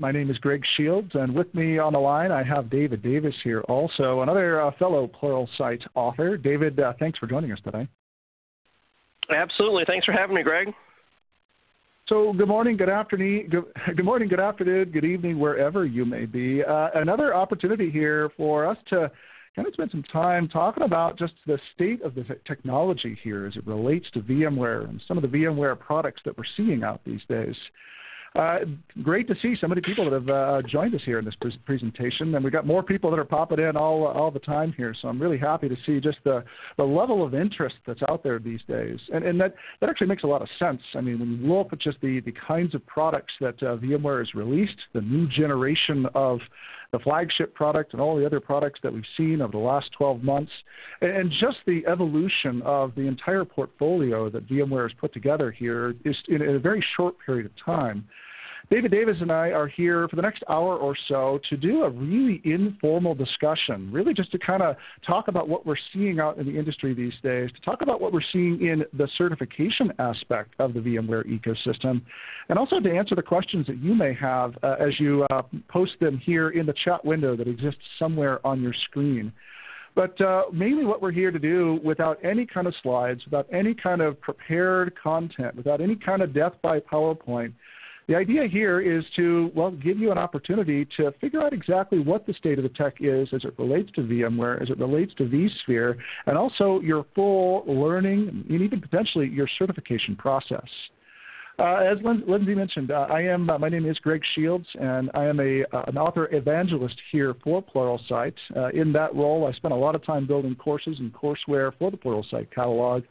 My name is Greg Shields, and with me on the line I have David Davis here also, another fellow Pluralsight author. David, thanks for joining us today. Absolutely. Thanks for having me, Greg. So good morning, good afternoon, good evening, wherever you may be. Another opportunity here for us to kind of spend some time talking about just the state of the technology here as it relates to VMware and some of the VMware products that we're seeing out these days. Great to see so many people that have joined us here in this presentation, and we've got more people that are popping in all the time here, so I'm really happy to see just the level of interest that's out there these days. And that actually makes a lot of sense. I mean, when you look at just the kinds of products that VMware has released, the new generation of the flagship product and all the other products that we've seen over the last 12 months, and just the evolution of the entire portfolio that VMware has put together here is in a very short period of time. David Davis and I are here for the next hour or so to do a really informal discussion, really just to kind of talk about what we're seeing out in the industry these days, to talk about what we're seeing in the certification aspect of the VMware ecosystem, and also to answer the questions that you may have as you post them here in the chat window that exists somewhere on your screen. But mainly what we're here to do, without any kind of slides, without any kind of prepared content, without any kind of death by PowerPoint, the idea here is to, well, give you an opportunity to figure out exactly what the state of the tech is as it relates to VMware, as it relates to vSphere, and also your full learning and even potentially your certification process. As Lindsay mentioned, my name is Greg Shields, and I am an author evangelist here for Pluralsight. In that role, I spent a lot of time building courses and courseware for the Pluralsight catalog.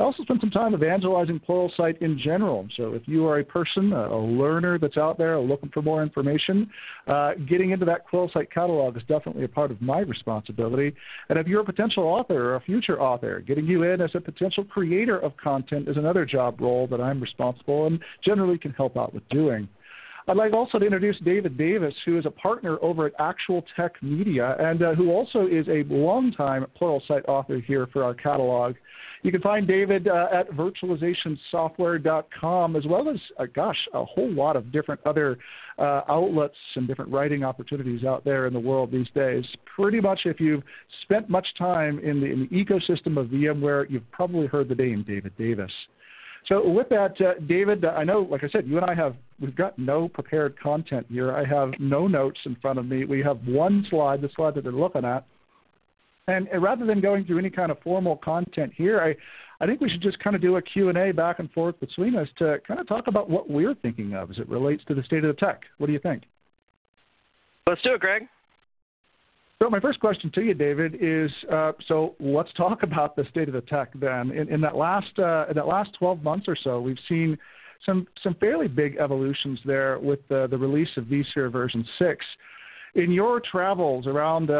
I also spent some time evangelizing Pluralsight in general. So if you are a person, a learner that's out there looking for more information, getting into that Pluralsight catalog is definitely a part of my responsibility. And if you're a potential author or a future author, getting you in as a potential creator of content is another job role that I'm responsible for and generally can help out with doing. I'd like also to introduce David Davis, who is a partner over at Actual Tech Media and who also is a longtime Pluralsight author here for our catalog. You can find David at virtualizationsoftware.com, as well as, a whole lot of different other outlets and different writing opportunities out there in the world these days. Pretty much if you've spent much time in the ecosystem of VMware, you've probably heard the name David Davis. So with that, David, I know, like I said, you and I we've got no prepared content here. I have no notes in front of me. We have one slide, the slide that they're looking at. And rather than going through any kind of formal content here, I think we should just kind of do a Q&A back and forth between us to kind of talk about what we're thinking of as it relates to the state of the tech. What do you think? Let's do it, Greg. So my first question to you, David, is so let's talk about the state of the tech then. In that last 12 months or so, we've seen some fairly big evolutions there with the release of vSphere version 6. In your travels around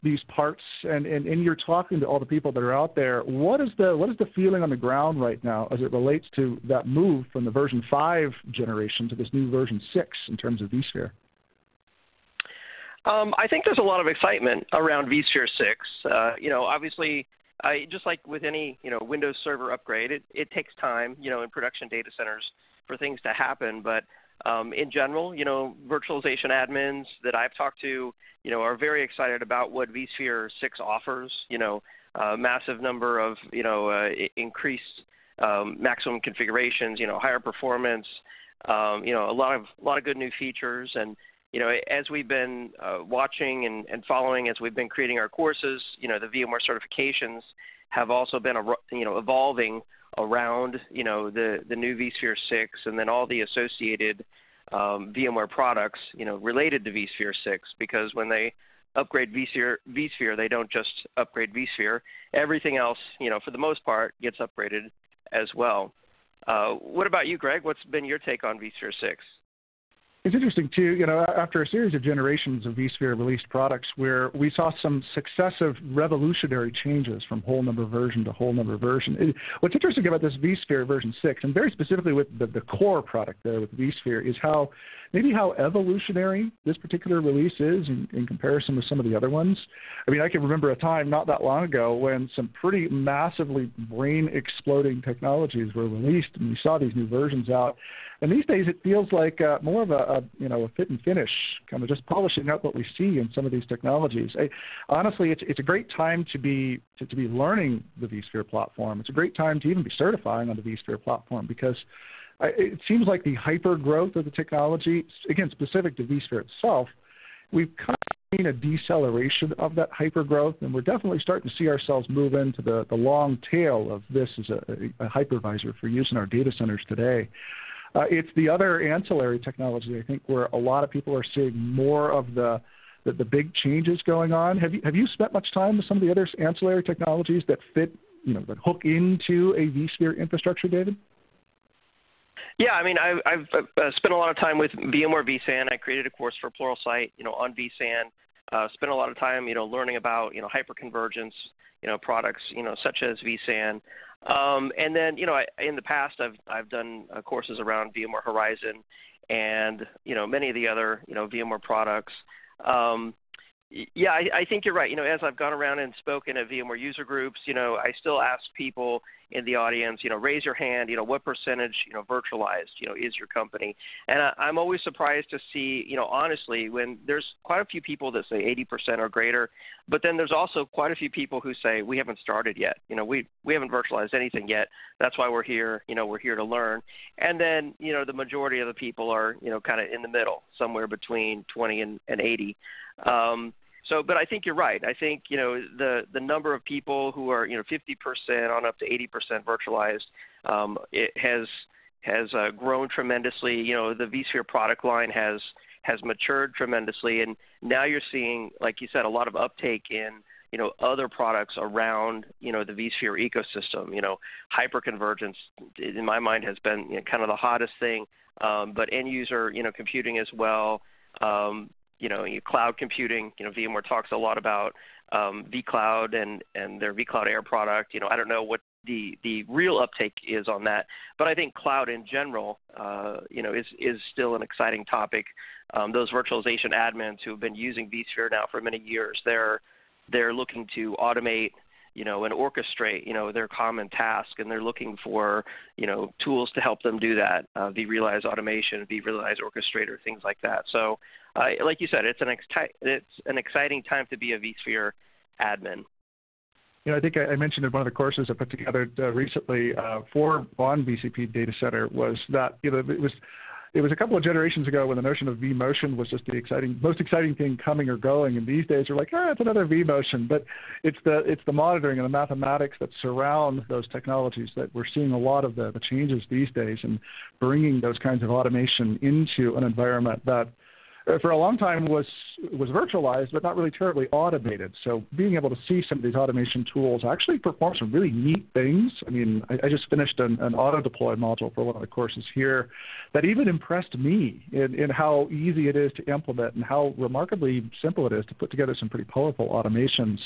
these parts and in your talking to all the people that are out there, what is the feeling on the ground right now as it relates to that move from the version 5 generation to this new version 6 in terms of vSphere? I think there's a lot of excitement around vSphere 6. You know, obviously, just like with any Windows Server upgrade, it takes time, in production data centers for things to happen. But in general, virtualization admins that I've talked to, are very excited about what vSphere 6 offers. A massive number of increased maximum configurations, higher performance, a lot of good new features. And as we've been watching and following, as we've been creating our courses, the VMware certifications have also been evolving around the new vSphere 6 and then all the associated VMware products related to vSphere 6, because when they upgrade vSphere, they don't just upgrade vSphere. Everything else, for the most part, gets upgraded as well. What about you, Greg? What's been your take on vSphere 6? It's interesting too, after a series of generations of vSphere released products where we saw some successive revolutionary changes from whole number version to whole number version. What's interesting about this vSphere version 6, and very specifically with the core product there with vSphere, is how maybe how evolutionary this particular release is in comparison with some of the other ones. I mean, I can remember a time not that long ago when some pretty massively brain-exploding technologies were released, and we saw these new versions out. And these days, it feels like more of a fit and finish, kind of just polishing up what we see in some of these technologies. Honestly, it's a great time to be learning the vSphere platform. It's a great time to even be certifying on the vSphere platform, because it seems like the hyper growth of the technology, again specific to vSphere itself, we've kind of seen a deceleration of that hyper growth, and we're definitely starting to see ourselves move into the long tail of this as a hypervisor for use in our data centers today. It's the other ancillary technology, I think, where a lot of people are seeing more of the big changes going on. Have you spent much time with some of the other ancillary technologies that fit, that hook into a vSphere infrastructure, David? Yeah, I mean, I've spent a lot of time with VMware vSAN. I created a course for Pluralsight, on vSAN. Spent a lot of time, learning about, hyperconvergence, products, such as vSAN. And then, in the past, I've done courses around VMware Horizon and, many of the other, VMware products. Yeah, I think you're right. As I've gone around and spoken at VMware user groups, I still ask people in the audience, raise your hand, what percentage, virtualized, is your company? And I'm always surprised to see, honestly, when there's quite a few people that say 80% or greater, but then there's also quite a few people who say, we haven't started yet. We haven't virtualized anything yet. That's why we're here. We're here to learn. And then, the majority of the people are, kind of in the middle, somewhere between 20 and 80. But I think you're right. I think, the number of people who are, 50% on up to 80% virtualized, it has grown tremendously. The vSphere product line has matured tremendously, and now you're seeing, like you said, a lot of uptake in, other products around, the vSphere ecosystem. Hyperconvergence, in my mind, has been kind of the hottest thing, but end user, computing as well. Cloud computing, VMware talks a lot about vCloud and their vCloud Air product. I don't know what the real uptake is on that, but I think cloud in general, is still an exciting topic. Those virtualization admins who have been using vSphere now for many years, they're looking to automate, and orchestrate, their common task, and they're looking for, tools to help them do that, vRealize Automation, vRealize Orchestrator, things like that. So, like you said, it's an exciting time to be a vSphere admin. I think I mentioned in one of the courses I put together recently for on VCP Data Center was that, it was a couple of generations ago when the notion of vMotion was just the most exciting thing coming or going, and these days we're like, it's another vMotion. But it's the monitoring and the mathematics that surround those technologies that we're seeing a lot of the changes these days, and bringing those kinds of automation into an environment that for a long time was virtualized but not really terribly automated. So being able to see some of these automation tools actually perform some really neat things. I mean, I just finished an auto-deploy module for one of the courses here that even impressed me in how easy it is to implement and how remarkably simple it is to put together some pretty powerful automations.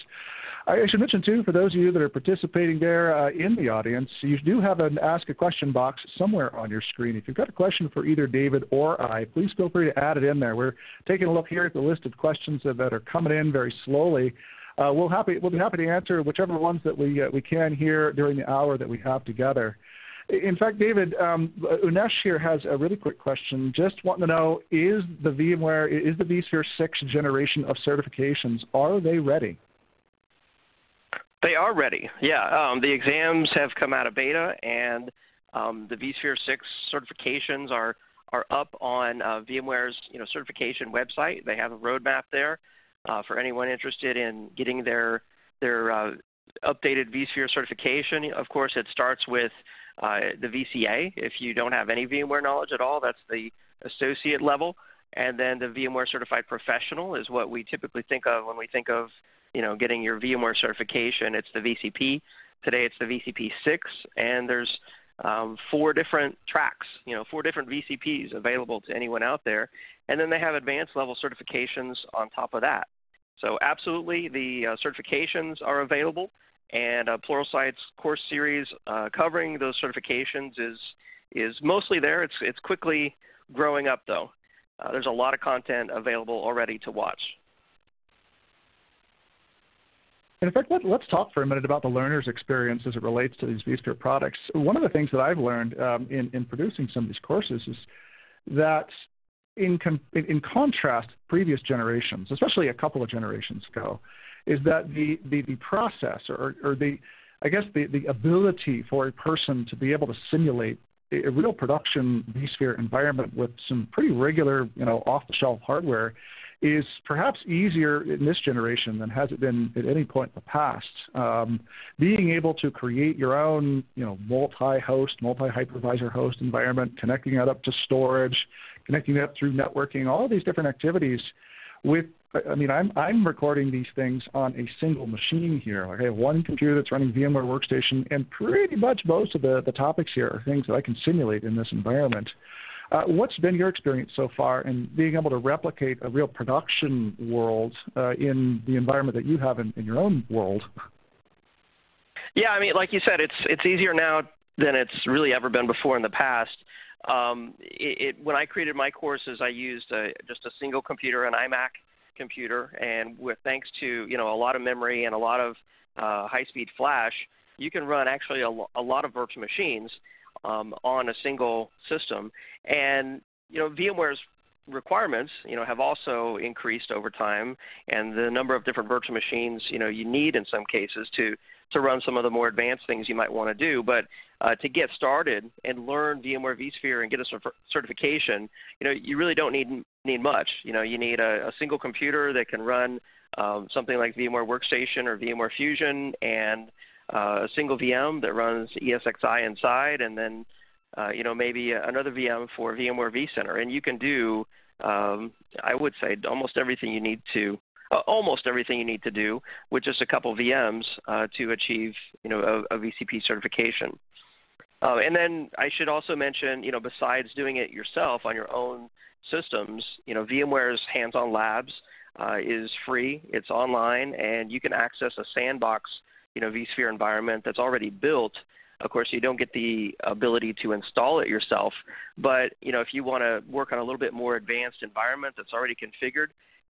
I should mention, too, for those of you that are participating there in the audience, you do have an Ask a Question box somewhere on your screen. If you've got a question for either David or I, please feel free to add it in there. We're taking a look here at the list of questions that are coming in very slowly. We'll be happy to answer whichever ones that we can here during the hour that we have together. In fact, David, Unesh here has a really quick question. Just wanting to know, is the vSphere 6th generation of certifications, are they ready? They are ready, yeah. The exams have come out of beta, and the vSphere 6 certifications are up on VMware's certification website. They have a roadmap there for anyone interested in getting their updated vSphere certification. Of course, it starts with the VCA. If you don't have any VMware knowledge at all, that's the associate level. And then the VMware Certified Professional is what we typically think of when we think of getting your VMware certification. It's the VCP. Today it's the VCP6, and there's 4 different tracks, 4 different VCPs available to anyone out there. And then they have advanced level certifications on top of that. So absolutely, the certifications are available, and Pluralsight's course series covering those certifications is mostly there. It's quickly growing up, though. There's a lot of content available already to watch. In fact, let's talk for a minute about the learner's experience as it relates to these vSphere products. One of the things that I've learned in producing some of these courses is that in contrast to previous generations, especially a couple of generations ago, is that the process or the ability for a person to be able to simulate a real production vSphere environment with some pretty regular, off-the-shelf hardware is perhaps easier in this generation than has it been at any point in the past. Being able to create your own, multi-host, multi-hypervisor host environment, connecting that up to storage, connecting that up through networking, all of these different activities. I'm recording these things on a single machine here. I have one computer that's running VMware Workstation, and pretty much most of the topics here are things that I can simulate in this environment. What's been your experience so far in being able to replicate a real production world in the environment that you have in your own world? Yeah, like you said, it's easier now than it's really ever been before in the past. When I created my courses, I used just a single computer, an iMac computer, and thanks to a lot of memory and a lot of high-speed flash, you can run actually a lot of virtual machines on a single system. And VMware's requirements have also increased over time, and the number of different virtual machines you need in some cases to run some of the more advanced things you might want to do. But to get started and learn VMware vSphere and get a certification, you really don't need much. You need a single computer that can run something like VMware Workstation or VMware Fusion, and a single VM that runs ESXi inside, and then maybe another VM for VMware vCenter. And you can do, I would say, almost everything you need to do with just a couple VMs to achieve a VCP certification. And then I should also mention, besides doing it yourself on your own systems, VMware's hands-on labs is free. It's online, and you can access a sandbox vSphere environment that's already built. Of course, you don't get the ability to install it yourself, but if you want to work on a little bit more advanced environment that's already configured,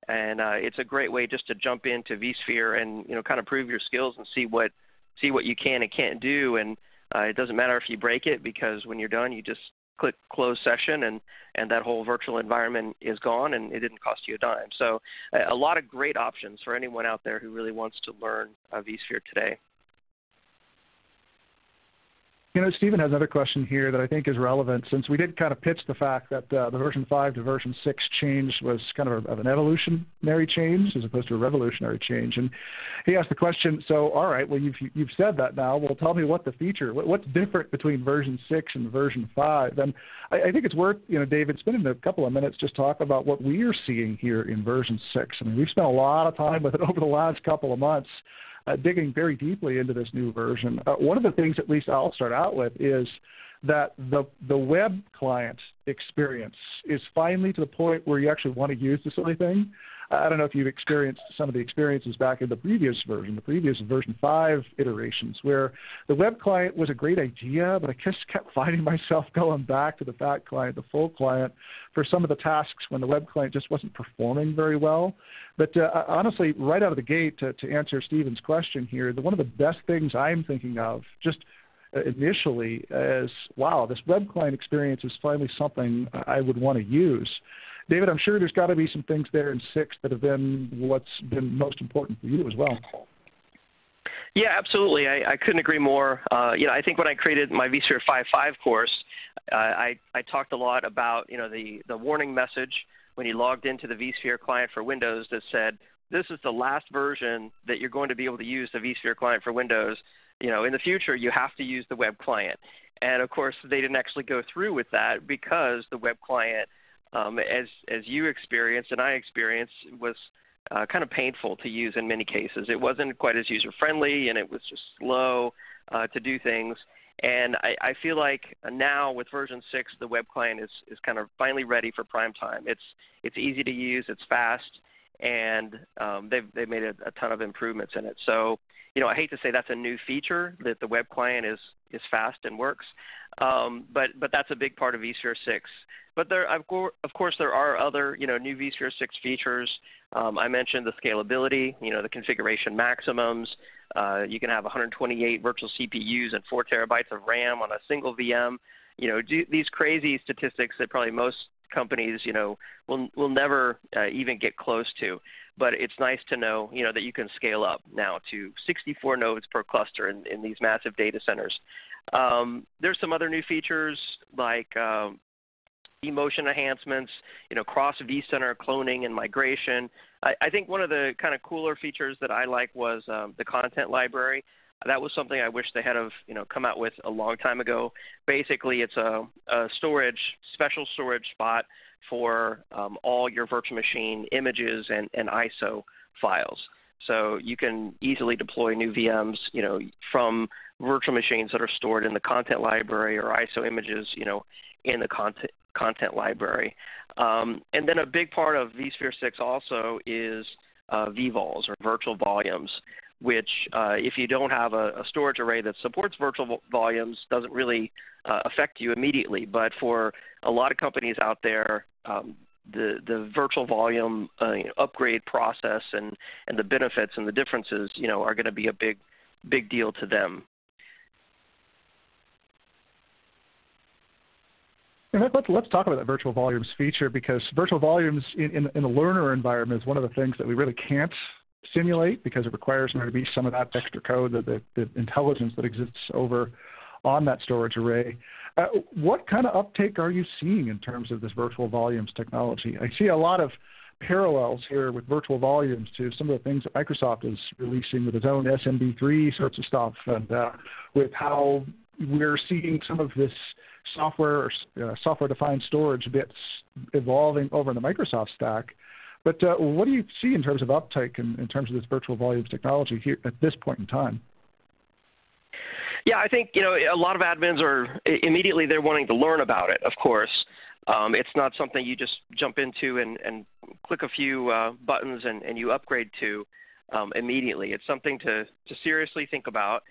and it's a great way just to jump into vSphere and kind of prove your skills and see what you can and can't do. And it doesn't matter if you break it, because when you're done, you just click close session, and that whole virtual environment is gone, and it didn't cost you a dime. So a lot of great options for anyone out there who really wants to learn vSphere today. Stephen has another question here that I think is relevant, since we did kind of pitch the fact that the version 5 to version 6 change was kind of an evolutionary change as opposed to a revolutionary change. And he asked the question, so all right, well, you've said that now. Well, tell me what's different between version 6 and version 5? And I think it's worth, David, spending a couple of minutes just talk about what we are seeing here in version 6. We've spent a lot of time with it over the last couple of months, digging very deeply into this new version. One of the things, at least I'll start out with, is that the web client experience is finally to the point where you actually want to use this sort of thing. I don't know if you've experienced some of the experiences back in the previous version 5 iterations, where the web client was a great idea, but I just kept finding myself going back to the fat client, the full client, for some of the tasks when the web client just wasn't performing very well. But honestly, right out of the gate, to answer Stephen's question here, one of the best things I'm thinking of just initially as, wow, this web client experience is finally something I would want to use. David, I'm sure there's got to be some things there in 6 that have been what's been most important for you as well. Yeah, absolutely. I couldn't agree more. I think when I created my vSphere 5.5 course, I talked a lot about the warning message when you logged into the vSphere client for Windows that said, this is the last version that you're going to be able to use the vSphere client for Windows. In the future, you have to use the web client. And of course, they didn't actually go through with that, because the web client, as you experienced and I experienced, was kind of painful to use in many cases. It wasn't quite as user-friendly, and it was just slow to do things. And I feel like now with version 6, the web client is kind of finally ready for prime time. It's easy to use, it's fast, and they've made a ton of improvements in it. So, you know, I hate to say that's a new feature, that the web client is fast and works, but that's a big part of vSphere 6. But there, of course, there are other, you know, new vSphere 6 features. I mentioned the scalability, you know, the configuration maximums. You can have 128 virtual CPUs and 4 terabytes of RAM on a single VM. You know, these crazy statistics that probably most companies, you know, will never even get close to. But it's nice to know, you know, that you can scale up now to 64 nodes per cluster in these massive data centers. There's some other new features like vMotion enhancements, you know, cross vCenter cloning and migration. I think one of the kind of cooler features that I like was the content library. That was something I wish they had have, you know, come out with a long time ago. Basically, it's a storage, special storage spot for all your virtual machine images and ISO files. So you can easily deploy new VMs, you know, from virtual machines that are stored in the content library or ISO images, you know, in the content library. And then a big part of vSphere 6 also is vVols, or virtual volumes, which if you don't have a storage array that supports virtual volumes, doesn't really affect you immediately. But for a lot of companies out there, the virtual volume you know, upgrade process and the benefits and the differences, you know, are going to be a big deal to them. And let's talk about that virtual volumes feature, because virtual volumes in the learner environment is one of the things that we really can't simulate, because it requires there to be some of that extra code, the intelligence that exists over on that storage array. What kind of uptake are you seeing in terms of this virtual volumes technology? I see a lot of parallels here with virtual volumes to some of the things that Microsoft is releasing with its own SMB3 sorts of stuff, and with how we're seeing some of this software or software-defined storage bits evolving over in the Microsoft stack. But what do you see in terms of uptake in terms of this virtual volumes technology here at this point in time? Yeah, I think, you know, a lot of admins are immediately they're wanting to learn about it, of course. It's not something you just jump into and click a few buttons and you upgrade to immediately. It's something to seriously think about,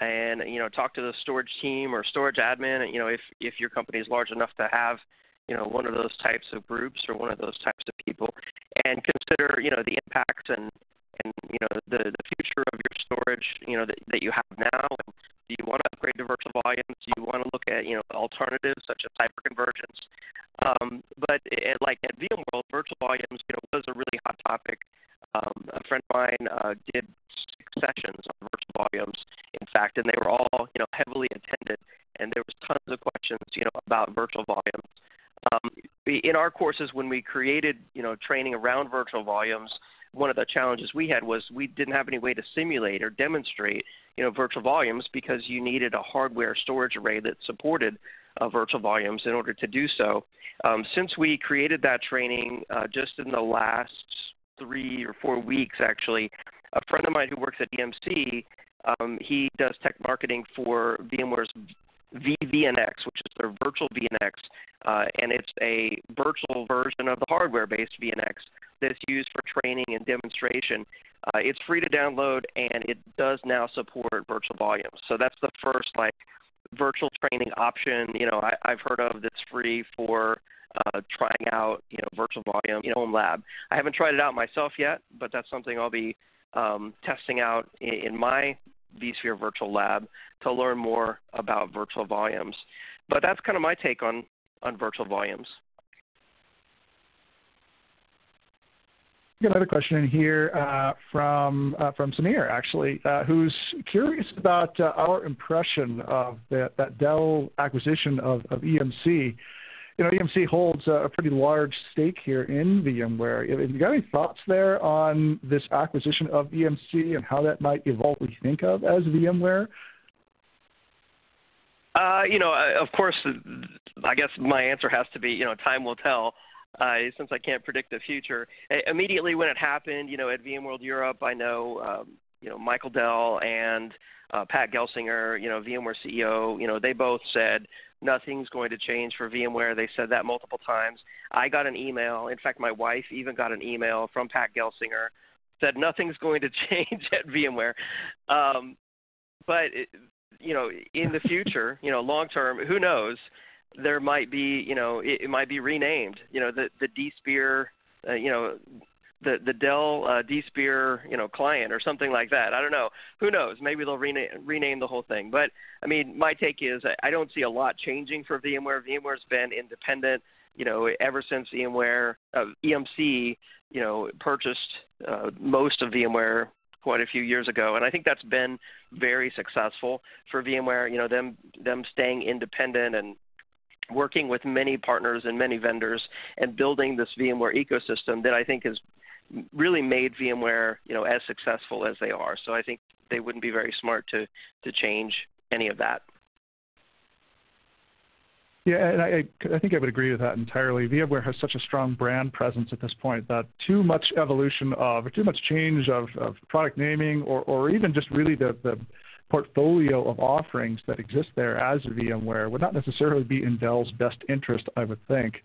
and, you know, talk to the storage team or storage admin, and, you know, if your company is large enough to have, you know, one of those types of groups or one of those types of people, and consider, you know, the impacts and you know, the future of your storage, you know, that you have now. And do you want to upgrade to virtual volumes? Do you want to look at, you know, alternatives such as hyperconvergence? But like at VMworld, virtual volumes, you know, was a really hot topic. A friend of mine did 6 sessions on virtual volumes, in fact, and they were all, you know, heavily attended, and there was tons of questions, you know, about virtual volumes. In our courses, when we created, you know, training around virtual volumes, one of the challenges we had was we didn't have any way to simulate or demonstrate, you know, virtual volumes, because you needed a hardware storage array that supported virtual volumes in order to do so. Since we created that training just in the last 3 or 4 weeks, actually, a friend of mine who works at EMC, he does tech marketing for VMware's VNX, which is their virtual VNX, and it's a virtual version of the hardware-based VNX that's used for training and demonstration. It's free to download, and it does now support virtual volumes. So that's the first, like, virtual training option, you know, I've heard of that's free for trying out, you know, virtual volume, you know, home lab. I haven't tried it out myself yet, but that's something I'll be testing out in my vSphere virtual lab to learn more about virtual volumes. But that's kind of my take on virtual volumes. Got another question in here from Samir, actually, who's curious about our impression of that Dell acquisition of EMC. You know, EMC holds a pretty large stake here in VMware. Have you got any thoughts there on this acquisition of EMC and how that might evolve what you think of as VMware? You know, of course, I guess my answer has to be, you know, time will tell, since I can't predict the future. Immediately when it happened, you know, at VMworld Europe, I know, you know, Michael Dell and Pat Gelsinger, you know, VMware CEO, you know, they both said, Nothing's going to change for VMware. They said that multiple times. I got an email. In fact, my wife even got an email from Pat Gelsinger, said nothing's going to change at VMware. But you know, in the future, you know, long term, who knows? There might be, you know, it might be renamed. You know, the dSphere, you know, the Dell dSphere, you know, client or something like that. I don't know. Who knows? Maybe they'll rename the whole thing. But I mean, my take is I don't see a lot changing for VMware. VMware's been independent, you know, ever since VMware EMC, you know, purchased most of VMware quite a few years ago, and I think that's been very successful for VMware. You know, them staying independent and working with many partners and many vendors and building this VMware ecosystem that I think has really made VMware, you know, as successful as they are. So I think they wouldn't be very smart to change any of that. Yeah, and I think I would agree with that entirely. VMware has such a strong brand presence at this point that too much evolution of, or too much change of product naming or even just really the portfolio of offerings that exist there as VMware would not necessarily be in Dell's best interest, I would think.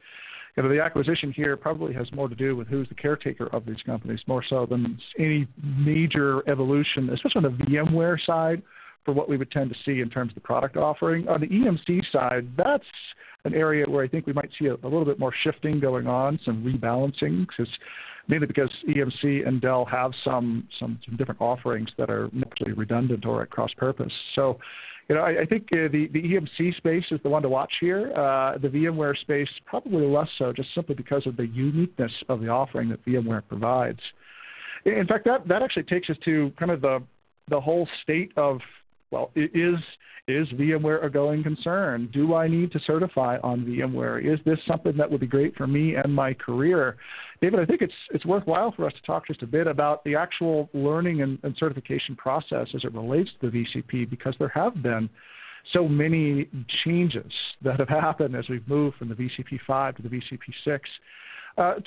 You know, the acquisition here probably has more to do with who's the caretaker of these companies, more so than any major evolution, especially on the VMware side, for what we would tend to see in terms of the product offering. On the EMC side, that's an area where I think we might see a little bit more shifting going on, some rebalancing, mainly because EMC and Dell have some different offerings that are actually redundant or at cross-purpose. So, you know, I think the EMC space is the one to watch here. The VMware space, probably less so, just simply because of the uniqueness of the offering that VMware provides. In fact, that actually takes us to kind of the whole state of, well, is VMware a going concern? Do I need to certify on VMware? Is this something that would be great for me and my career? David, I think it's worthwhile for us to talk just a bit about the actual learning and certification process as it relates to the VCP, because there have been so many changes that have happened as we've moved from the VCP5 to the VCP6.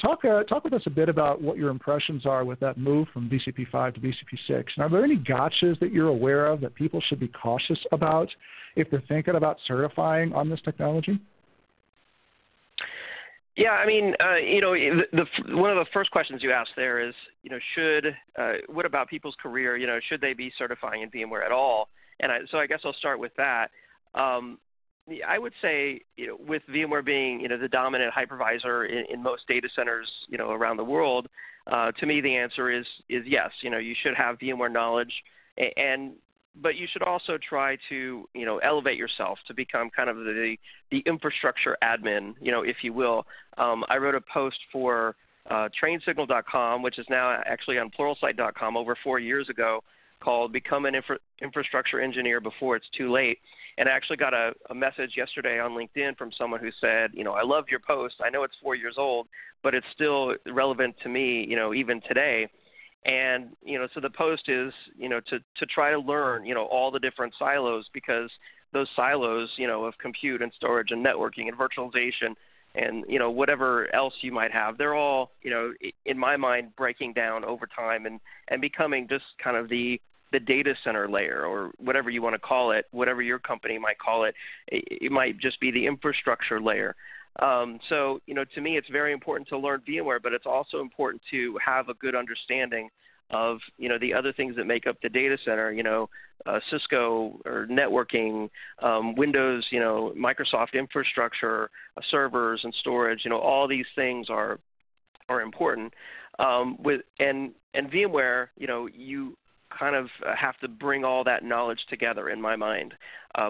Talk with us a bit about what your impressions are with that move from VCP5 to VCP6. And are there any gotchas that you're aware of that people should be cautious about if they're thinking about certifying on this technology? Yeah, I mean, you know, one of the first questions you asked there is, you know, what about people's career? You know, should they be certifying in VMware at all? And so I guess I'll start with that. I would say, you know, with VMware being, you know, the dominant hypervisor in most data centers, you know, around the world, to me the answer is yes. You know, you should have VMware knowledge, but you should also try to, you know, elevate yourself to become kind of the infrastructure admin, you know, if you will. I wrote a post for trainsignal.com, which is now actually on Pluralsight.com, over 4 years ago, called Become an Infrastructure Engineer Before It's Too Late. And I actually got a message yesterday on LinkedIn from someone who said, you know, I love your post. I know it's 4 years old, but it's still relevant to me, you know, even today. And, you know, so the post is, you know, to try to learn, you know, all the different silos, because those silos, you know, of compute and storage and networking and virtualization and, you know, whatever else you might have, they're all, you know, in my mind, breaking down over time and becoming just kind of the data center layer, or whatever you want to call it, whatever your company might call it. It might just be the infrastructure layer. So, you know, to me, it's very important to learn VMware, but it's also important to have a good understanding of, you know, the other things that make up the data center, you know, Cisco or networking, Windows, you know, Microsoft infrastructure, servers and storage, you know, all these things are important. And VMware, you know, you kind of have to bring all that knowledge together, in my mind.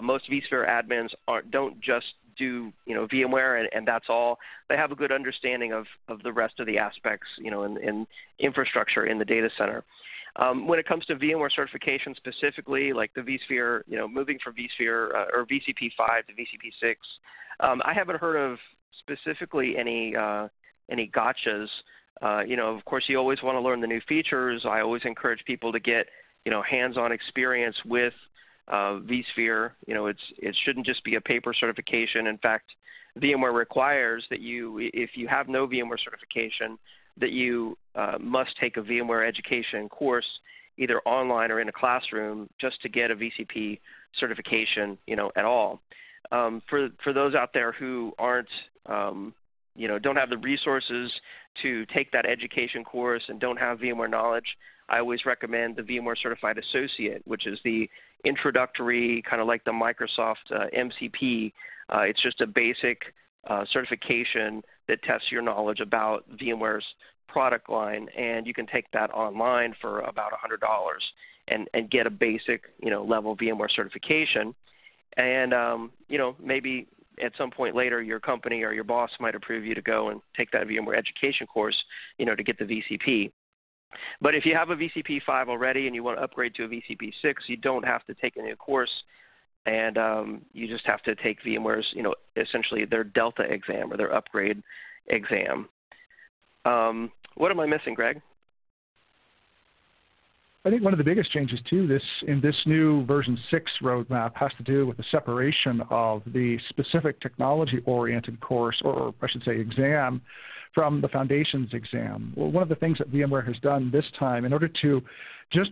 Most vSphere admins don't just do, you know, VMware and that's all. They have a good understanding of the rest of the aspects, you know, in infrastructure in the data center. When it comes to VMware certification specifically, like the vSphere, you know, moving from vSphere or VCP5 to VCP6, I haven't heard of specifically any gotchas. You know, of course, you always want to learn the new features. I always encourage people to get, you know, hands-on experience with vSphere. You know, it shouldn't just be a paper certification. In fact, VMware requires that if you have no VMware certification, that you must take a VMware education course, either online or in a classroom, just to get a VCP certification, you know, at all. for those out there who aren't, don't have the resources to take that education course and don't have VMware knowledge, I always recommend the VMware Certified Associate, which is the introductory, kind of like the Microsoft MCP. It's just a basic certification that tests your knowledge about VMware's product line, and you can take that online for about $100 and get a basic, level VMware certification. And, maybe at some point later your company or your boss might approve you to go and take that VMware education course, to get the VCP. But if you have a VCP 5 already and you want to upgrade to a VCP 6, you don't have to take a new course, and you just have to take VMware's, essentially their Delta exam or their upgrade exam. What am I missing, Greg? I think one of the biggest changes too in this new version 6 roadmap has to do with the separation of the specific technology-oriented course, or I should say exam, from the Foundations exam. Well, one of the things that VMware has done this time in order to just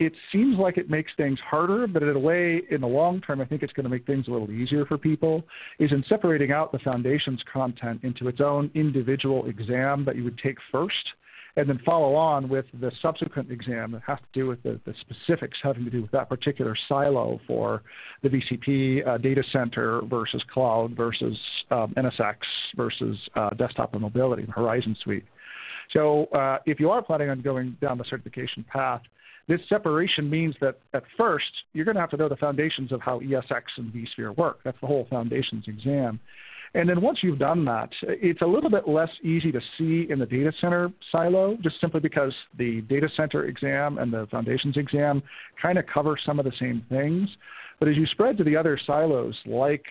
it seems like it makes things harder, but in a way, in the long term, I think it's going to make things a little easier for people, is in separating out the Foundations content into its own individual exam that you would take first, and then follow on with the subsequent exam that has to do with the specifics having to do with that particular silo for the VCP data center versus cloud versus NSX versus desktop and mobility and Horizon suite. So if you are planning on going down the certification path, this separation means that at first you're going to have to know the foundations of how ESX and vSphere work. That's the whole Foundations exam. And then once you've done that, it's a little bit less easy to see in the data center silo, just simply because the data center exam and the Foundations exam kind of cover some of the same things. But as you spread to the other silos, like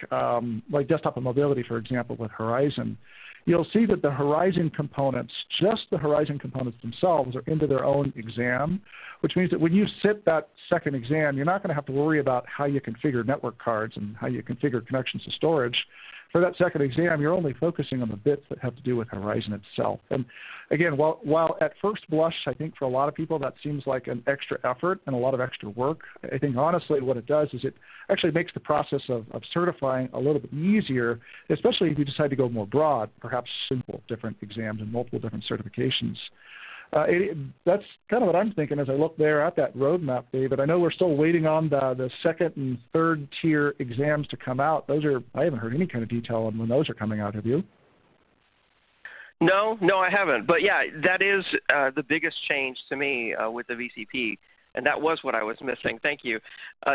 desktop and mobility, for example, with Horizon, you'll see that the Horizon components, just the Horizon components themselves, are into their own exam, which means that when you sit that second exam, you're not going to have to worry about how you configure network cards and how you configure connections to storage. For that second exam, you're only focusing on the bits that have to do with Horizon itself. And again, while at first blush, I think for a lot of people that seems like an extra effort and a lot of extra work, I think honestly what it does is it actually makes the process of certifying a little bit easier, especially if you decide to go more broad, perhaps simple different exams and multiple different certifications. That's kind of what I'm thinking as I look there at that roadmap, David. I know we're still waiting on the second and third tier exams to come out. Those are, I haven't heard any kind of detail on when those are coming out. Have you? No, I haven't. But yeah, that is the biggest change to me with the VCP, and that was what I was missing. Thank you.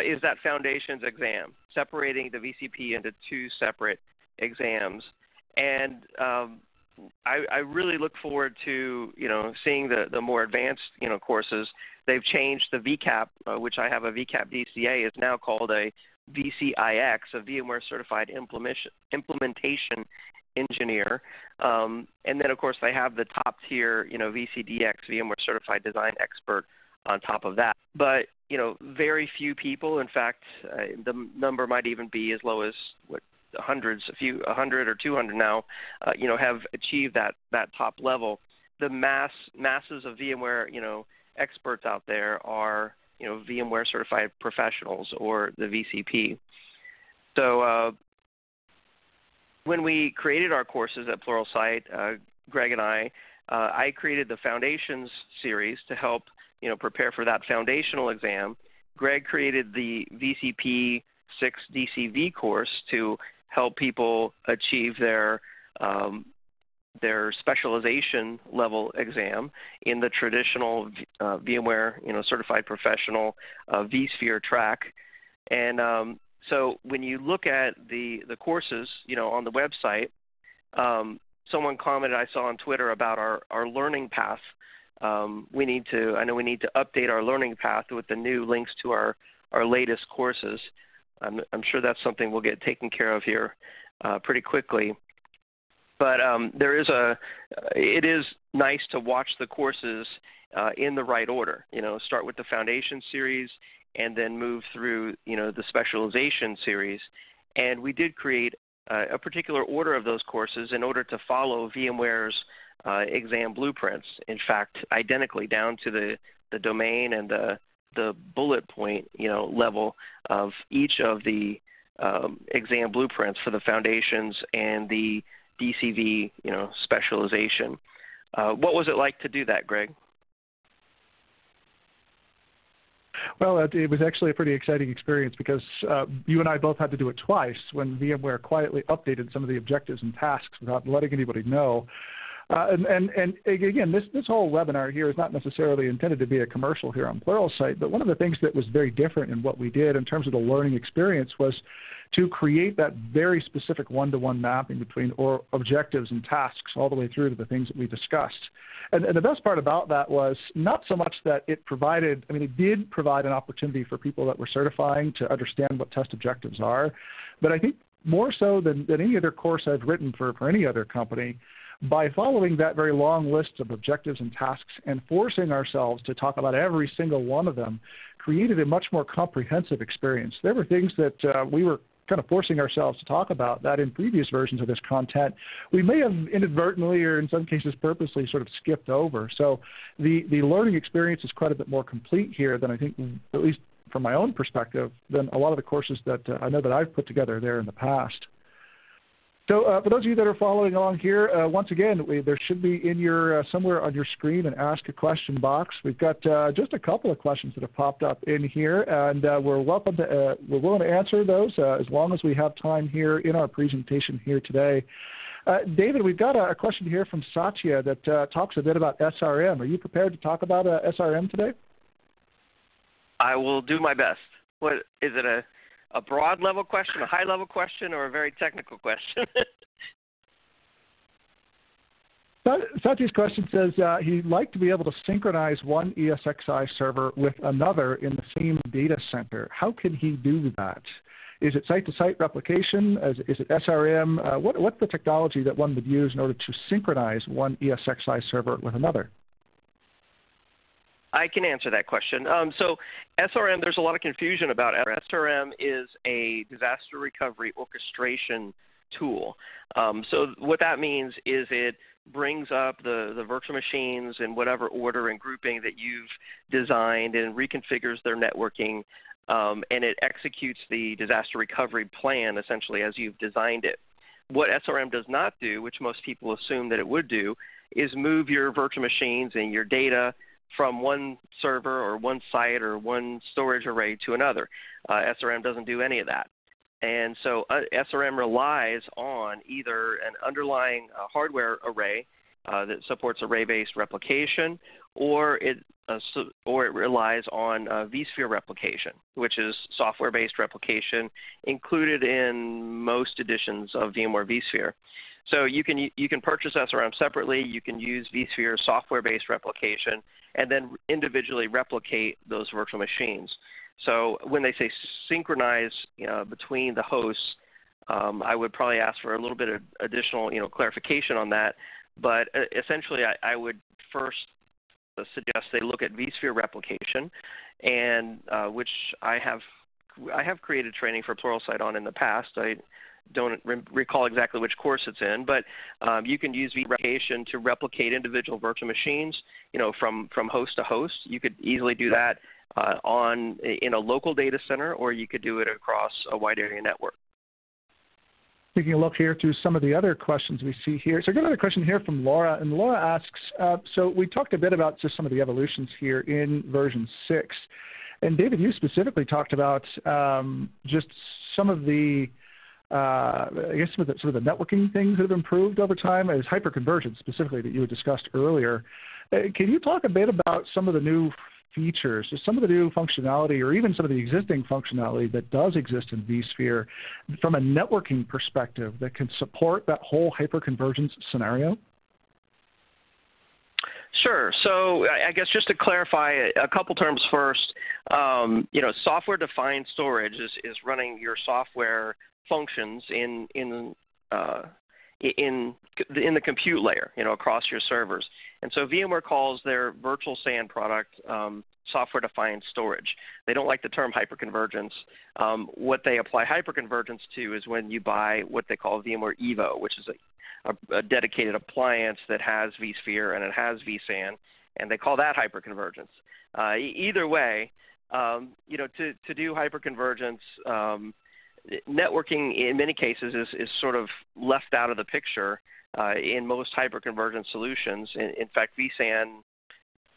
Is that Foundations exam, separating the VCP into two separate exams. And I really look forward to seeing the more advanced courses. They've changed the VCAP, which I have a VCAP DCA, is now called a VCIX, a VMware Certified Implementation Engineer. And then of course they have the top tier VCDX, VMware Certified Design Expert, on top of that. But very few people. In fact, the number might even be as low as what, hundreds, a few, 100 or 200 now, have achieved that top level. The masses of VMware, experts out there are, VMware certified professionals or the VCP. So when we created our courses at Pluralsight, Greg and I created the Foundations series to help, prepare for that foundational exam. Greg created the VCP6-DCV course to help people achieve their specialization level exam in the traditional VMware certified professional vSphere track. And so when you look at the courses on the website, someone commented I saw on Twitter about our learning path. I know we need to update our learning path with the new links to our latest courses. I'm sure that's something we'll get taken care of here pretty quickly. But it is nice to watch the courses in the right order. Start with the Foundation series and then move through the Specialization series. And we did create a particular order of those courses in order to follow VMware's exam blueprints. In fact, identically down to the domain and the bullet point level of each of the exam blueprints for the foundations and the DCV, specialization. What was it like to do that, Greg? Well, it was actually a pretty exciting experience because you and I both had to do it twice when VMware quietly updated some of the objectives and tasks without letting anybody know. And again, this whole webinar here is not necessarily intended to be a commercial here on Pluralsight, but one of the things that was very different in what we did in terms of the learning experience was to create that very specific one-to-one mapping between objectives and tasks all the way through to the things that we discussed. And the best part about that was not so much that it provided, it did provide an opportunity for people that were certifying to understand what test objectives are, but I think more so than any other course I've written for any other company, by following that very long list of objectives and tasks and forcing ourselves to talk about every single one of them created a much more comprehensive experience. There were things that we were kind of forcing ourselves to talk about that in previous versions of this content we may have inadvertently or in some cases purposely sort of skipped over. So the learning experience is quite a bit more complete here than I think, at least from my own perspective, than a lot of the courses that I know that I've put together there in the past. So for those of you that are following along here, once again, there should be in your somewhere on your screen an Ask a Question box. We've got just a couple of questions that have popped up in here, and we're willing to answer those as long as we have time here in our presentation here today. David, we've got a question here from Satya that talks a bit about SRM. Are you prepared to talk about SRM today? I will do my best. What is it, a broad level question, a high level question, or a very technical question? Satya's question says he'd like to be able to synchronize one ESXi server with another in the same data center. How can he do that? Is it site-to-site replication? Is it SRM? What's the technology that one would use in order to synchronize one ESXi server with another? I can answer that question. So SRM, there's a lot of confusion about SRM. SRM is a disaster recovery orchestration tool. So what that means is it brings up the virtual machines in whatever order and grouping that you've designed and reconfigures their networking, and it executes the disaster recovery plan essentially as you've designed it. What SRM does not do, which most people assume that it would do, is move your virtual machines and your data from one server or one site or one storage array to another. SRM doesn't do any of that. And so SRM relies on either an underlying hardware array that supports array-based replication, or it relies on vSphere replication, which is software-based replication included in most editions of VMware vSphere. So you can purchase SRM separately, you can use vSphere software-based replication, and then individually replicate those virtual machines. So when they say synchronize between the hosts, I would probably ask for a little bit of additional clarification on that. But essentially, I would first suggest they look at vSphere replication, and which I have created training for Pluralsight on in the past. I don't recall exactly which course it's in, but you can use vSphere replication to replicate individual virtual machines, from host to host. You could easily do that in a local data center, or you could do it across a wide area network. Taking a look here through some of the other questions we see here. So I got another question here from Laura, and Laura asks, so we talked a bit about just some of the evolutions here in version 6, and David, you specifically talked about just some of the sort of the networking things that have improved over time, as hyperconvergence specifically that you had discussed earlier. Can you talk a bit about some of the new features, just some of the new functionality, or even some of the existing functionality that does exist in vSphere from a networking perspective that can support that whole hyperconvergence scenario? Sure. So I guess just to clarify a couple terms first, software-defined storage is running your software functions in the compute layer, across your servers. And so VMware calls their VirtualSAN product software-defined storage. They don't like the term hyperconvergence. What they apply hyperconvergence to is when you buy what they call VMware Evo, which is a dedicated appliance that has vSphere and it has vSAN, and they call that hyperconvergence. Either way, to do hyperconvergence, networking in many cases is sort of left out of the picture in most hyperconvergent solutions. In fact, vSAN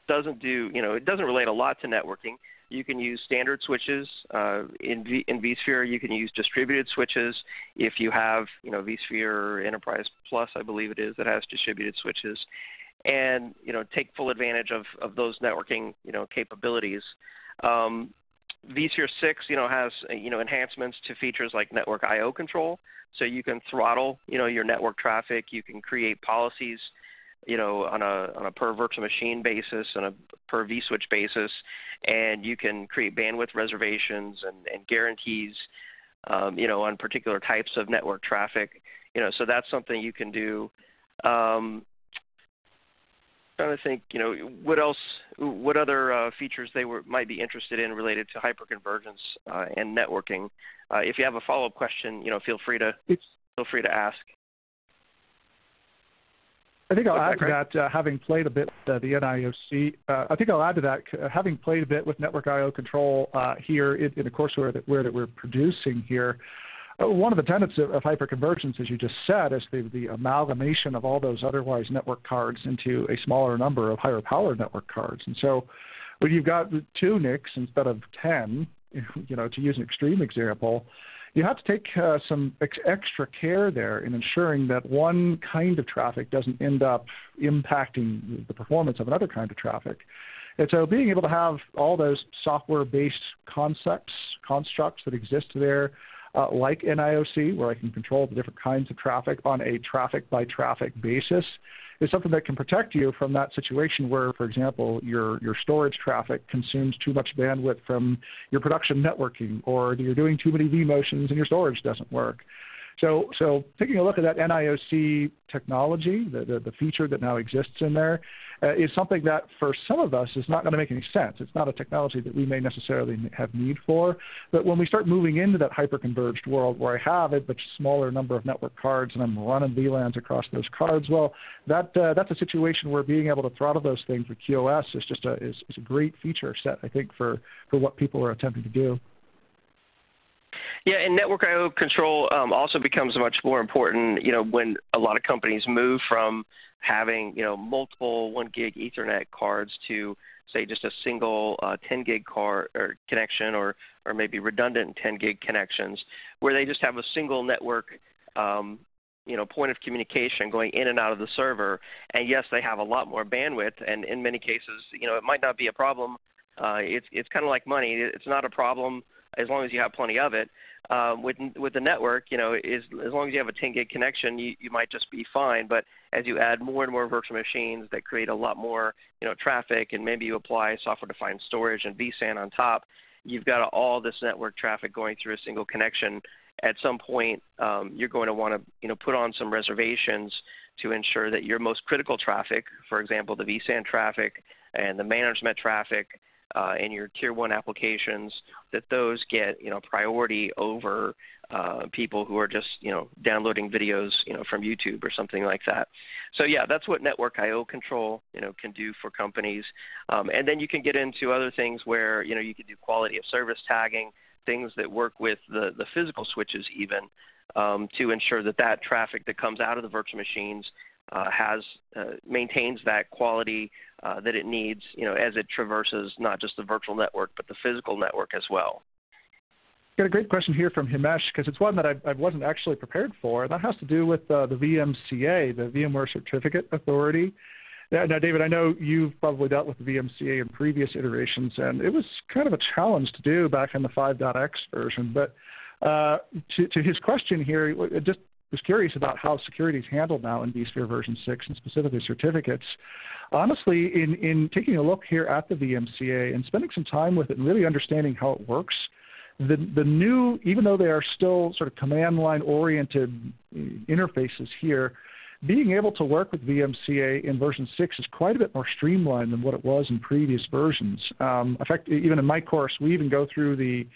doesn't do, it doesn't relate a lot to networking. You can use standard switches. In vSphere, you can use distributed switches. If you have, vSphere Enterprise Plus, I believe it is, that has distributed switches, and take full advantage of those networking, capabilities. vSphere 6, has enhancements to features like network I/O control, so you can throttle, your network traffic. You can create policies, on a per virtual machine basis and a per vSwitch basis, and you can create bandwidth reservations and guarantees, on particular types of network traffic. So that's something you can do. Trying to think, what other features they might be interested in related to hyperconvergence and networking. If you have a follow-up question, feel free to ask. I think I'll add to that, having played a bit with the NIOC, having played a bit with network I/O control here in the courseware that we're producing here, one of the tenets of hyperconvergence, as you just said, is the amalgamation of all those otherwise network cards into a smaller number of higher power network cards. And so when you've got 2 NICs instead of 10, to use an extreme example, you have to take some extra care there in ensuring that one kind of traffic doesn't end up impacting the performance of another kind of traffic. And so being able to have all those software-based constructs that exist there, like NIOC, where I can control the different kinds of traffic on a traffic-by-traffic basis, is something that can protect you from that situation where, for example, your storage traffic consumes too much bandwidth from your production networking, or you're doing too many vMotions and your storage doesn't work. So taking a look at that NIOC technology, the feature that now exists in there, is something that for some of us is not going to make any sense. It's not a technology that we may necessarily have need for. But when we start moving into that hyperconverged world where I have a much smaller number of network cards and I'm running VLANs across those cards, well, that's a situation where being able to throttle those things with QoS is just is a great feature set, I think, for what people are attempting to do. Yeah, and network I/O control also becomes much more important, when a lot of companies move from having, multiple 1 gig Ethernet cards to, say, just a single 10 gig card or connection, or maybe redundant 10 gig connections, where they just have a single network, point of communication going in and out of the server. And yes, they have a lot more bandwidth, and in many cases, it might not be a problem. It's kind of like money; it's not a problem as long as you have plenty of it. With the network, as long as you have a 10 gig connection, you might just be fine. But as you add more and more virtual machines that create a lot more, traffic, and maybe you apply software-defined storage and vSAN on top, you've got all this network traffic going through a single connection. At some point, you're going to want to, put on some reservations to ensure that your most critical traffic, for example, the vSAN traffic and the management traffic, in your tier 1 applications, that those get, priority over people who are just, downloading videos, from YouTube or something like that. So yeah, that's what network I/O control, can do for companies. And then you can get into other things where, you can do quality of service tagging, things that work with the physical switches even, to ensure that traffic that comes out of the virtual machines maintains that quality that it needs, as it traverses not just the virtual network but the physical network as well. Got a great question here from Himesh, because it's one that I wasn't actually prepared for. That has to do with the VMCA, the VMware Certificate Authority. Now, David, I know you've probably dealt with the VMCA in previous iterations, and it was kind of a challenge to do back in the 5.x version. But to his question here, just was curious about how security is handled now in vSphere version 6, and specifically certificates. Honestly, in taking a look here at the VMCA and spending some time with it and really understanding how it works, the new, even though they are still sort of command line oriented interfaces here, being able to work with VMCA in version 6 is quite a bit more streamlined than what it was in previous versions. In fact, even in my course, we even go through the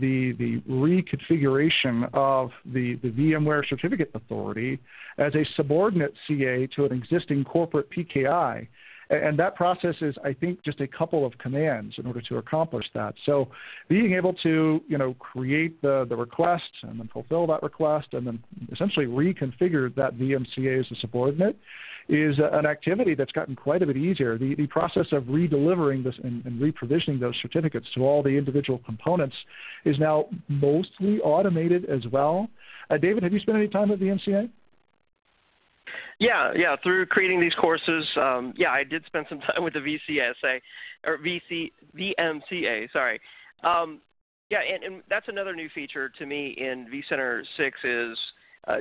reconfiguration of the VMware Certificate Authority as a subordinate CA to an existing corporate PKI. And that process is, I think, just a couple of commands in order to accomplish that. So being able to, create the request and then fulfill that request and then essentially reconfigure that VMCA as a subordinate is an activity that's gotten quite a bit easier. The process of redelivering this and reprovisioning those certificates to all the individual components is now mostly automated as well. David, have you spent any time at VMCA? Yeah. Through creating these courses, I did spend some time with the VMCA. Sorry. And that's another new feature to me in vCenter 6 is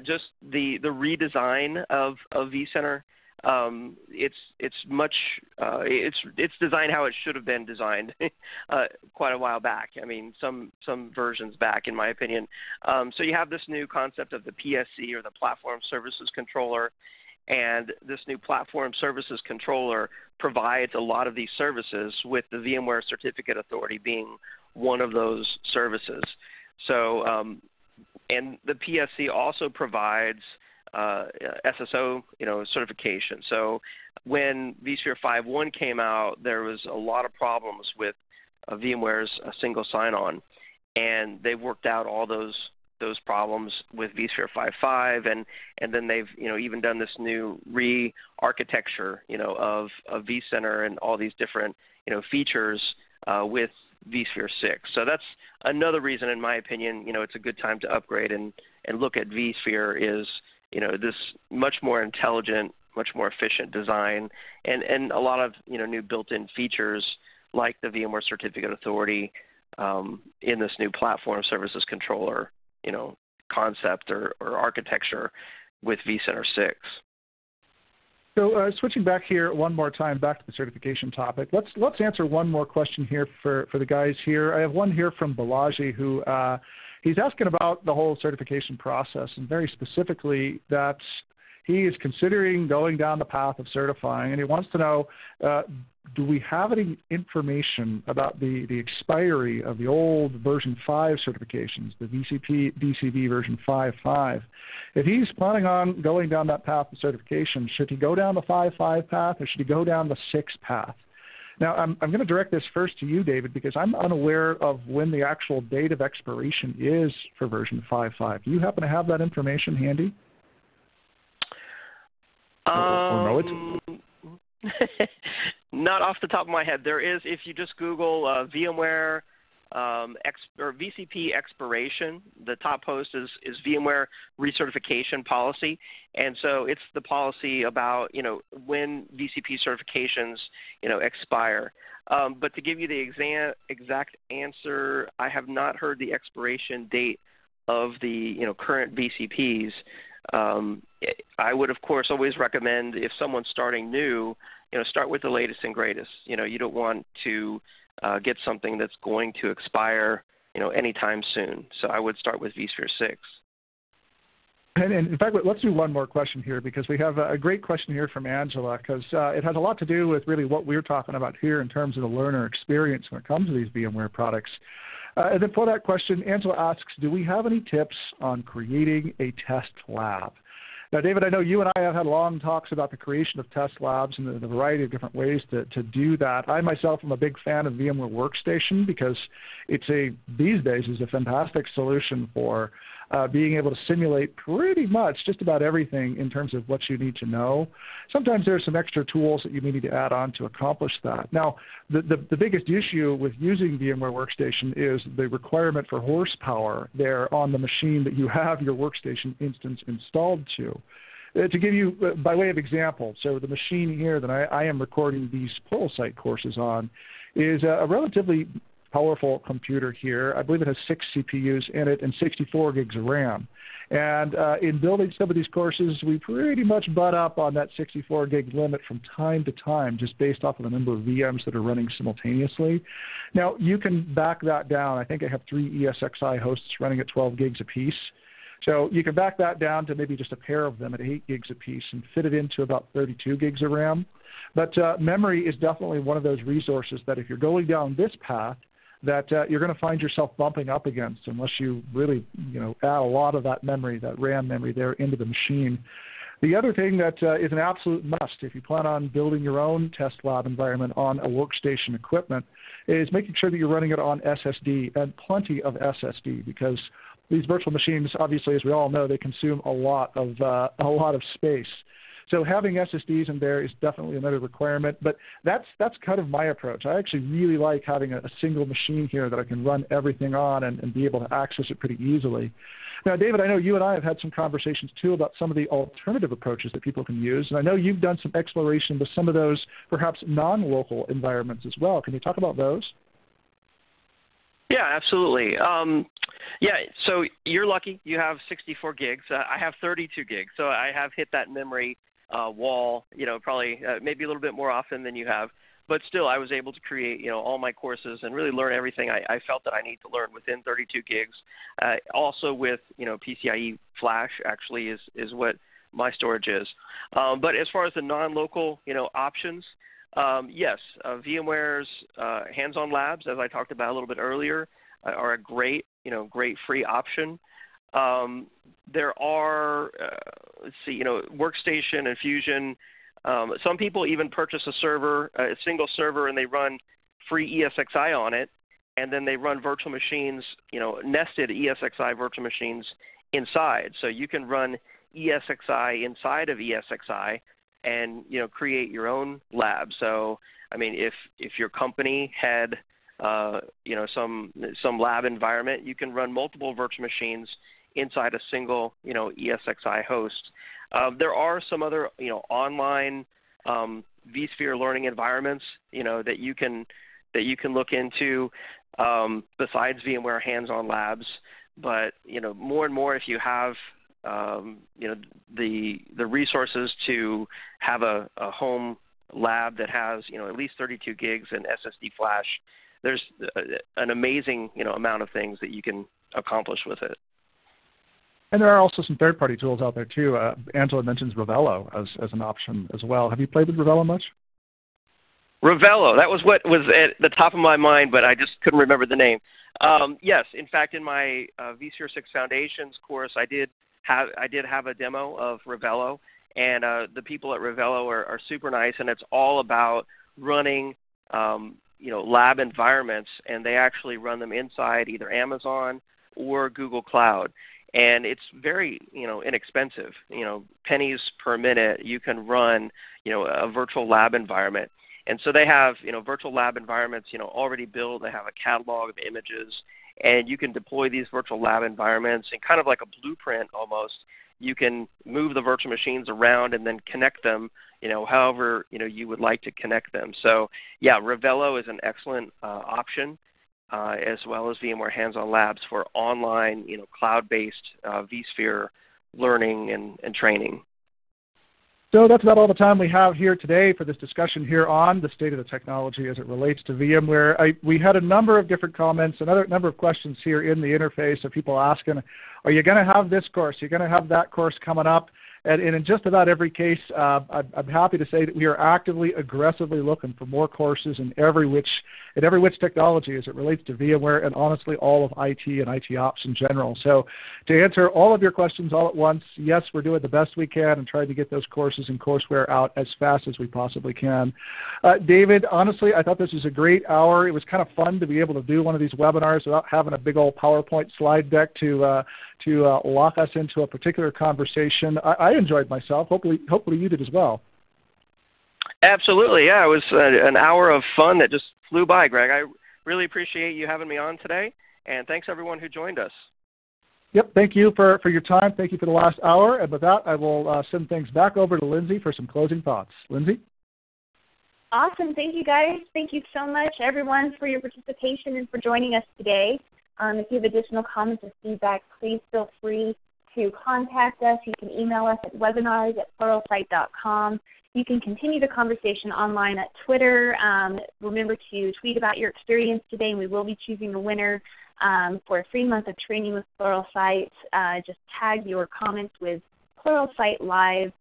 just the redesign of vCenter. It's designed how it should have been designed quite a while back. I mean, some versions back, in my opinion. So you have this new concept of the PSC, or the Platform Services Controller, and this new Platform Services Controller provides a lot of these services, with the VMware Certificate Authority being one of those services. So, and the PSC also provides SSO, certification. So when vSphere 5.1 came out, there was a lot of problems with VMware's single sign-on, and they've worked out all those problems with vSphere 5.5, and then they've even done this new re-architecture of vCenter and all these different features with vSphere 6. So that's another reason, in my opinion, it's a good time to upgrade and look at vSphere is. This much more intelligent, much more efficient design, and a lot of new built-in features like the VMware Certificate Authority in this new Platform Services Controller, concept or architecture with vCenter 6. So switching back here one more time, back to the certification topic, let's answer one more question here for the guys here. I have one here from Balaji who. He's asking about the whole certification process, and very specifically that he is considering going down the path of certifying, and he wants to know, do we have any information about the expiry of the old version 5 certifications, the VCP-DCV version 5.5? If he's planning on going down that path of certification, should he go down the 5.5 path or should he go down the 6 path? Now, I'm going to direct this first to you, David, because I'm unaware of when the actual date of expiration is for version 5.5. Do you happen to have that information handy? Or know it? Not off the top of my head. There is, if you just Google VMware or VCP expiration, the top post is VMware recertification policy, and so it's the policy about when VCP certifications expire. But to give you the exact answer, I have not heard the expiration date of the current VCPs. I would of course always recommend if someone's starting new, start with the latest and greatest. You don't want to get something that's going to expire, anytime soon. So I would start with vSphere 6. And in fact, let's do one more question here because we have a great question here from Angela because it has a lot to do with really what we're talking about here in terms of the learner experience when it comes to these VMware products. And then for that question, Angela asks, do we have any tips on creating a test lab? Now, David, I know you and I have had long talks about the creation of test labs and the variety of different ways to do that. I myself am a big fan of VMware Workstation because these days is a fantastic solution for being able to simulate pretty much just about everything in terms of what you need to know. Sometimes there are some extra tools that you may need to add on to accomplish that. Now, the biggest issue with using VMware Workstation is the requirement for horsepower there on the machine that you have your Workstation instance installed to. To give you, by way of example, so the machine here that I am recording these Pluralsight courses on is a relatively powerful computer here. I believe it has 6 CPUs in it and 64 gigs of RAM. And in building some of these courses, we pretty much butt up on that 64 gig limit from time to time, just based off of the number of VMs that are running simultaneously. Now, you can back that down. I think I have 3 ESXi hosts running at 12 gigs apiece. So you can back that down to maybe just a pair of them at 8 gigs apiece and fit it into about 32 gigs of RAM. But memory is definitely one of those resources that if you're going down this path, that you're going to find yourself bumping up against unless you really add a lot of that memory, that RAM memory there into the machine. The other thing that is an absolute must if you plan on building your own test lab environment on a workstation equipment is making sure that you're running it on SSD, and plenty of SSD, because these virtual machines, obviously, as we all know, they consume a lot of space. So having SSDs in there is definitely another requirement, but that's kind of my approach. I actually really like having a single machine here that I can run everything on and be able to access it pretty easily. Now, David, I know you and I have had some conversations too about some of the alternative approaches that people can use, and I know you've done some exploration with some of those perhaps non-local environments as well. Can you talk about those? Yeah, absolutely. Yeah, so you're lucky. You have 64 gigs. I have 32 gigs, so I have hit that memory wall, you know, probably maybe a little bit more often than you have, but still I was able to create, you know, all my courses and really learn everything I felt that I need to learn within 32 gigs. Also with, you know, PCIe flash actually is what my storage is. But as far as the non-local, you know, options, yes, VMware's hands-on labs, as I talked about a little bit earlier, are a great, you know, great free option. There are, let's see, you know, Workstation and Fusion. Some people even purchase a server, a single server, and they run free ESXi on it, and then they run virtual machines, you know, nested ESXi virtual machines inside. So you can run ESXi inside of ESXi and, you know, create your own lab. So, I mean, if your company had, you know, some lab environment, you can run multiple virtual machines inside a single, you know, ESXi host. There are some other, you know, online vSphere learning environments, you know, that you can look into besides VMware hands-on labs. But, you know, more and more, if you have you know, the resources to have a home lab that has, you know, at least 32 gigs and SSD flash, there's an amazing, you know, amount of things that you can accomplish with it. And there are also some third-party tools out there too. Angela mentions Ravello as an option as well. Have you played with Ravello much? Ravello, that was what was at the top of my mind, but I just couldn't remember the name. Yes, in fact, in my vSphere 6 Foundations course, I did have a demo of Ravello, and the people at Ravello are super nice, and it's all about running you know, lab environments, and they actually run them inside either Amazon or Google Cloud. And it's very, you know, inexpensive, you know, pennies per minute you can run, you know, a virtual lab environment. And so they have, you know, virtual lab environments, you know, already built. They have a catalog of images, and you can deploy these virtual lab environments and kind of like a blueprint almost. You can move the virtual machines around and then connect them, you know, however, you know, you would like to connect them. So yeah, Ravello is an excellent option, as well as VMware hands-on labs for online, you know, cloud-based vSphere learning and training. So that's about all the time we have here today for this discussion here on the state of the technology as it relates to VMware. We had a number of different comments, another number of questions here in the interface of people asking, are you going to have this course? Are you going to have that course coming up? And in just about every case, I'm happy to say that we are actively, aggressively looking for more courses in every which technology as it relates to VMware and honestly all of IT and IT ops in general. So to answer all of your questions all at once, yes, we're doing the best we can and trying to get those courses and courseware out as fast as we possibly can. David, honestly, I thought this was a great hour. It was kind of fun to be able to do one of these webinars without having a big old PowerPoint slide deck to lock us into a particular conversation. I enjoyed myself. Hopefully you did as well. Absolutely, yeah. It was an hour of fun that just flew by, Greg. I really appreciate you having me on today, and thanks everyone who joined us. Yep, thank you for your time. Thank you for the last hour. And with that, I will send things back over to Lindsay for some closing thoughts. Lindsay? Awesome. Thank you, guys. Thank you so much, everyone, for your participation and for joining us today. If you have additional comments or feedback, please feel free to contact us. You can email us at webinars@pluralsight.com. You can continue the conversation online at Twitter. Remember to tweet about your experience today, and we will be choosing a winner for a free month of training with Pluralsight. Just tag your comments with Pluralsight Live.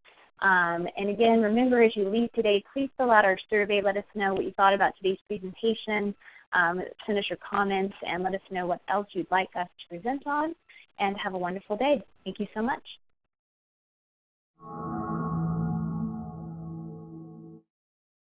And again, remember as you leave today, please fill out our survey. Let us know what you thought about today's presentation. Send us your comments and let us know what else you'd like us to present on, and have a wonderful day. Thank you so much.